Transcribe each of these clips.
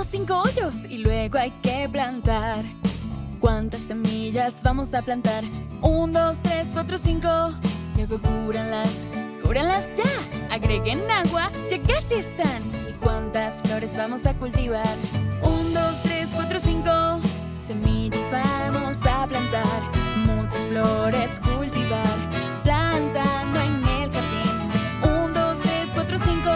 haremos 5 hoyos y luego hay que plantar. ¿Cuántas semillas vamos a plantar? 1, 2, 3, 4, 5. Luego cúbranlas ya. Agreguen agua, ya casi están. ¿Y cuántas flores vamos a cultivar? 1, 2, 3, 4, 5. Semillas vamos a plantar. Muchas flores cultivar. Plantando en el jardín. 1, 2, 3, 4, 5.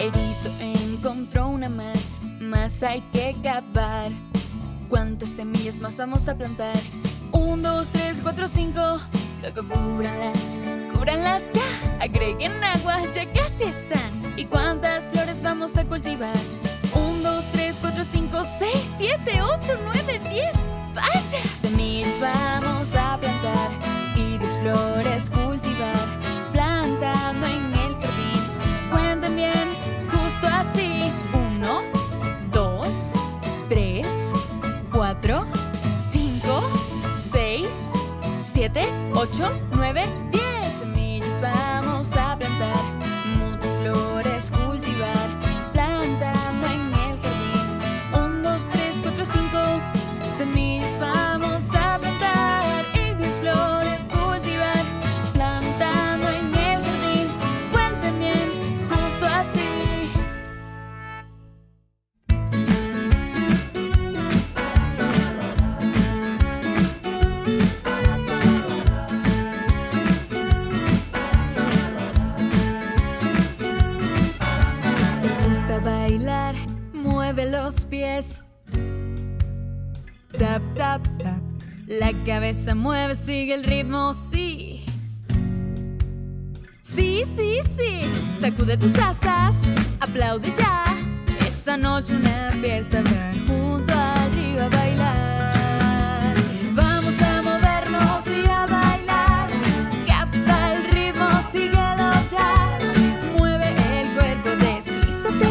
Erizo encontró una más. Más hay que cavar. ¿Cuántas semillas más vamos a plantar? 1, 2, 3, 4, 5. Luego cúbranlas ya. Agreguen agua, ya casi están. ¿Y cuántas flores vamos a cultivar? 1, 2, 3, 4, 5, 6, 7, 8, 9, 10. ¡Vaya! Semillas vamos a plantar y 10 flores cultivar. Plantando en el jardín. Cuenten bien, justo así. 1, 2, 3, 4, 5, 6, 7, 8, 9, 10. Semillas vamos a plantar. Muchas flores cultivar. Plantando en el jardín. 1, 2, 3, 4, 5. Semillas vamos a plantar y 10 flores cultivar. Plantando en el jardín. Cuenten bien, justo así. Bailar, mueve los pies. Tap, tap, tap. La cabeza mueve, sigue el ritmo, sí. Sí, sí, sí. Sacude tus astas, aplaude ya. Esta noche una fiesta habrá, junto al río a bailar. Vamos a movernos y a bailar. Capta el ritmo, síguelo ya. Mueve el cuerpo, deslízate.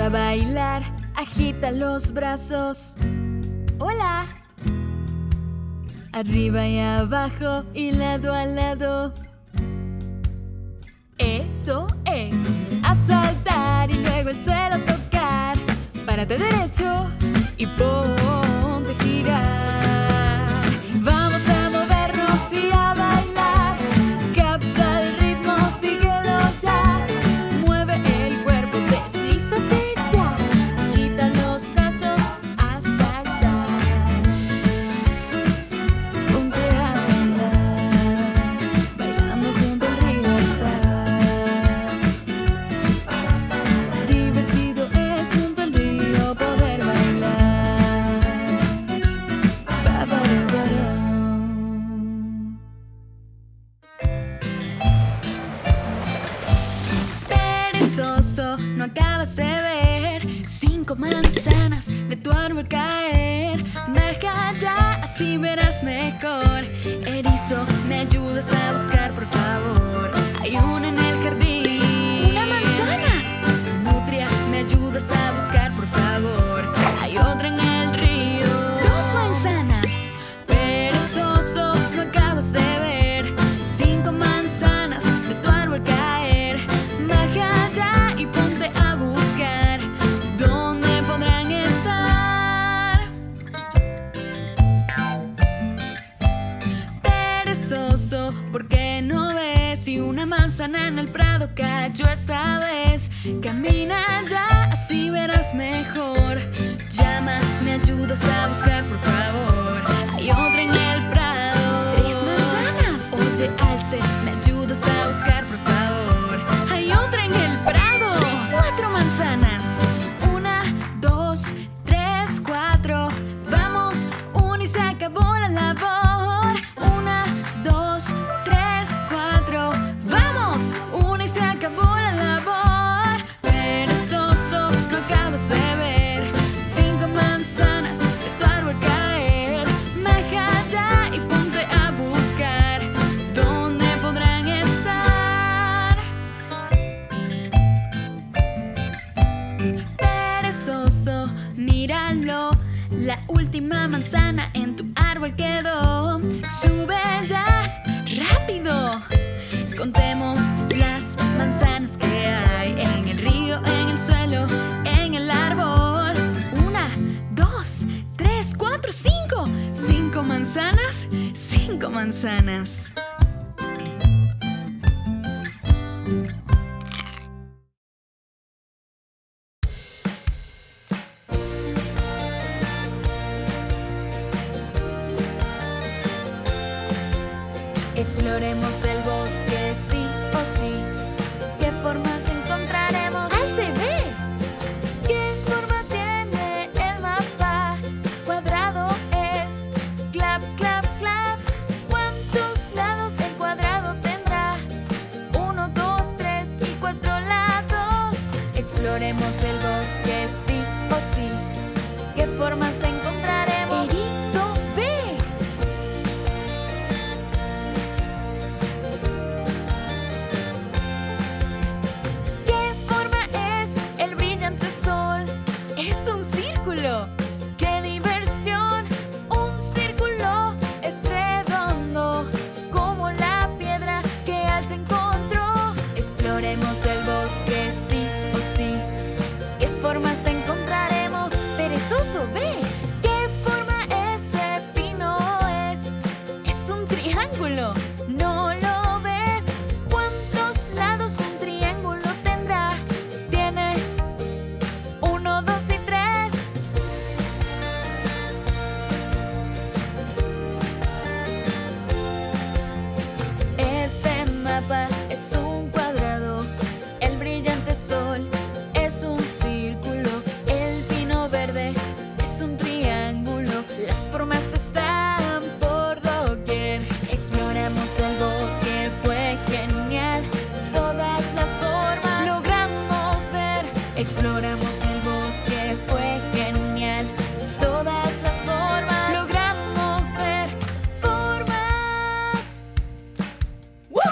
A bailar, agita los brazos. ¡Hola! Arriba y abajo y lado a lado. Eso es. A saltar y luego el suelo tocar. Párate derecho y ponte a girar. Vamos a movernos y a bailar. Capta el ritmo, síguelo ya. Mueve el cuerpo, deslízate. No acabas de ver 5 manzanas de tu árbol caer. Déjala, así verás mejor. Erizo, ¿me ayudas a buscar, por favor? Hay una en el jardín. ¡Una manzana! Nutria, ¿me ayudas a buscar, por favor? Hay otra en el río. ¡Dos manzanas! Perezoso, no acabas de ver 5 manzanas de tu árbol caer. Déjala y ponte a buscar. ¿Dónde podrán estar? Perezoso, ¿por qué no ves? Si una manzana en el prado cayó esta vez. Camina ya, así verás mejor. Llama, ¿me ayudas a buscar, por favor? Hay otra en el prado. 3 manzanas. Oye, alce, ¿me ayudas a buscar, por favor? Hay otra en el prado. 4 manzanas. 1, 2, 3, 4. Vamos, una y se acabó la labor. 1, 2, 3, 4. Vamos, una y se acabó la labor. Perezoso, no acabas de ver. La última manzana en tu árbol quedó. Sube ya, rápido. Contemos las manzanas que hay en el río, en el suelo, en el árbol. 1, 2, 3, 4, 5. 5 manzanas, 5 manzanas. Exploremos el bosque, sí o sí. ¿Qué formas encontraremos? ¡Ah, se ve! ¿Qué forma tiene el mapa? Cuadrado es. Clap, clap, clap. ¿Cuántos lados el cuadrado tendrá? 1, 2, 3 y 4 lados. Exploremos el bosque, sí o sí. ¿Qué formas encontraremos? ¡Erizo! Exploremos el bosque, sí o sí. ¿Qué formas encontraremos? ¡Perezoso, ve! ¿Qué forma ese pino es? Es un triángulo, ¿no lo ves? ¿Cuántos lados un triángulo tendrá? Tiene 1, 2 y 3. Este mapa es un cuadrado, el brillante sol es un círculo, el pino verde es un triángulo, las formas están por doquier. Exploramos el bosque, fue genial, todas las formas logramos ver. Exploramos el bosque, fue genial, todas las formas logramos ver. Formas. ¡Woo!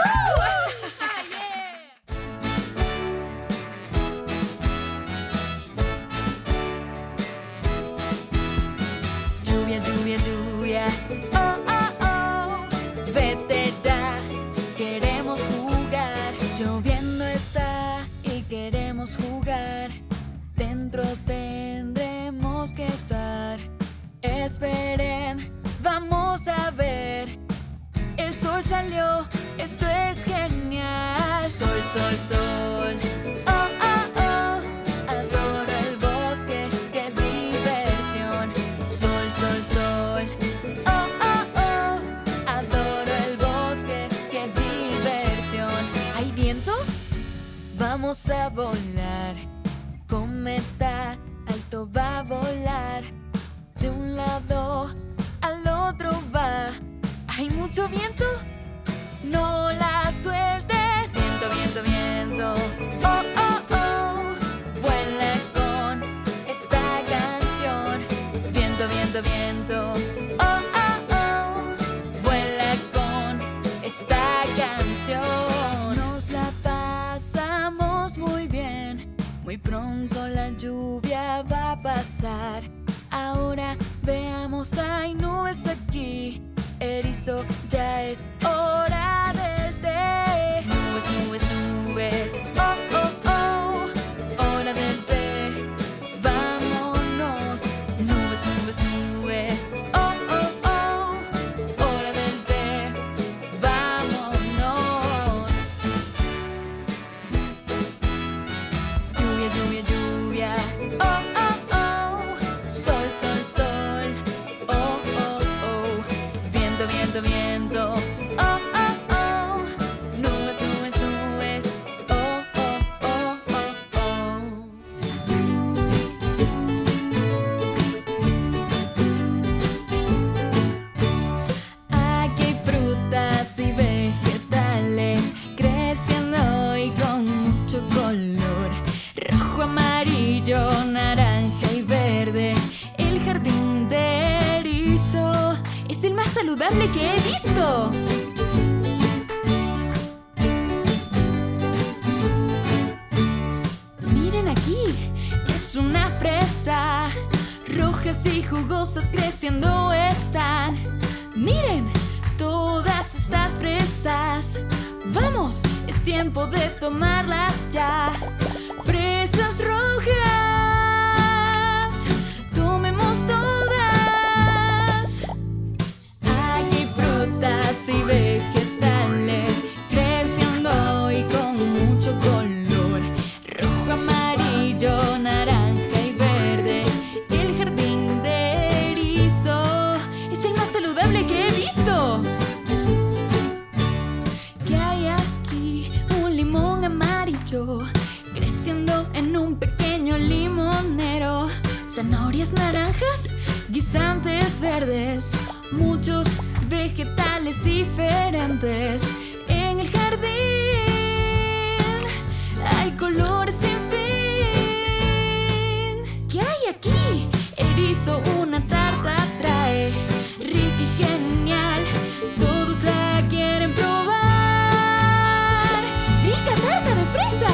Lluvia, lluvia, oh, oh, oh. Vete ya, queremos jugar. Lloviendo está y queremos jugar. Dentro tendremos que estar. Esperen, vamos a ver. El sol salió, esto es genial. Sol, sol, sol, oh, oh, oh. Adoro el bosque, qué diversión. Sol, sol, sol, oh, oh, oh. Adoro el bosque, qué diversión. ¿Hay viento? Vamos a volar. Cometa alto va a volar. De un lado al otro va. ¿Hay mucho viento? No la sueltes. Viento, viento, viento, oh, oh, oh. Vuela con esta canción. Viento, viento, viento, oh, oh, oh. Vuela con esta canción. Nos la pasamos muy bien. Muy pronto la lluvia va a pasar. Ahora veamos, hay nubes aquí. Erizo, ya es hora del té. Nubes, nubes, nubes, oh, oh, oh. Hora del té, vámonos. Nubes, nubes, nubes, oh, oh, oh. Hora del té, vámonos. Lluvia, lluvia, lluvia, oh, oh. Viento, viento, viento, oh, oh, oh. jugosas creciendo están. Miren todas estas fresas. Vamos, es tiempo de tomarlas ya. Fresas rojas, tomemos todas. Hay frutas y vegetales creciendo y con mucho color. Rojo, amarillo, naranja y verde. El jardín de erizo es el más saludable que he visto. ¿Qué hay aquí? Un limón amarillo creciendo en un pequeño limonero. Zanahorias naranjas, guisantes verdes, muchos vegetales diferentes. En el jardín hay colores sin fin. ¿Qué hay aquí? Erizo, una tarta trae, rica y genial. Todos la quieren probar. ¡Rica tarta de fresa!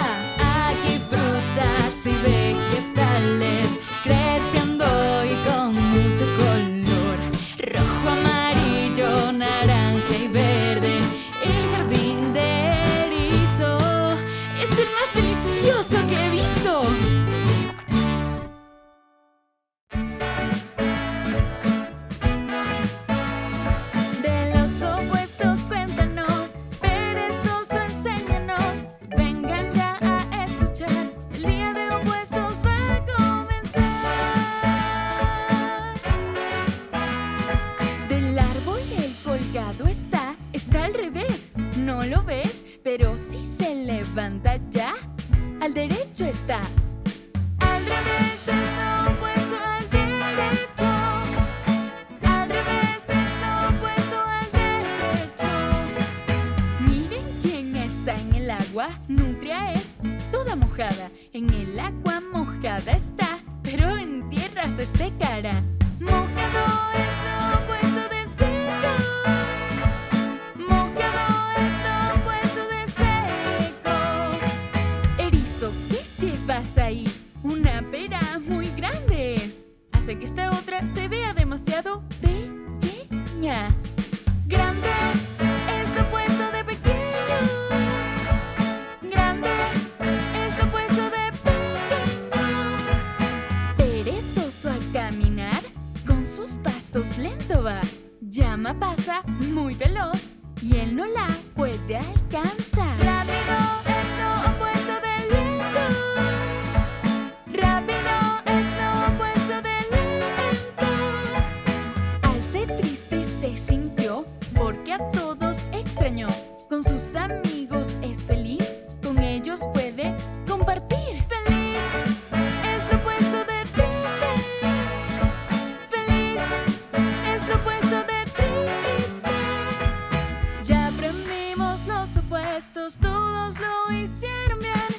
Todos lo hicieron bien.